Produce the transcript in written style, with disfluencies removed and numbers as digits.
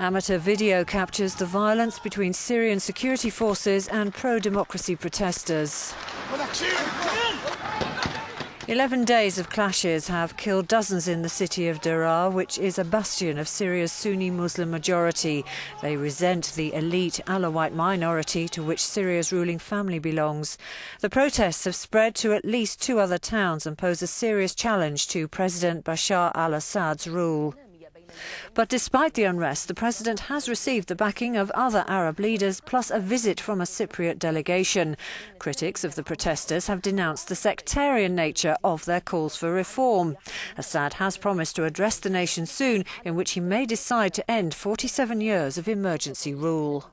Amateur video captures the violence between Syrian security forces and pro-democracy protesters. 11 days of clashes have killed dozens in the city of Deraa, which is a bastion of Syria's Sunni Muslim majority. They resent the elite Alawite minority to which Syria's ruling family belongs. The protests have spread to at least 2 other towns and pose a serious challenge to President Bashar al-Assad's rule. But despite the unrest, the president has received the backing of other Arab leaders, plus a visit from a Cypriot delegation. Critics of the protesters have denounced the sectarian nature of their calls for reform. Assad has promised to address the nation soon, in which he may decide to end 47 years of emergency rule.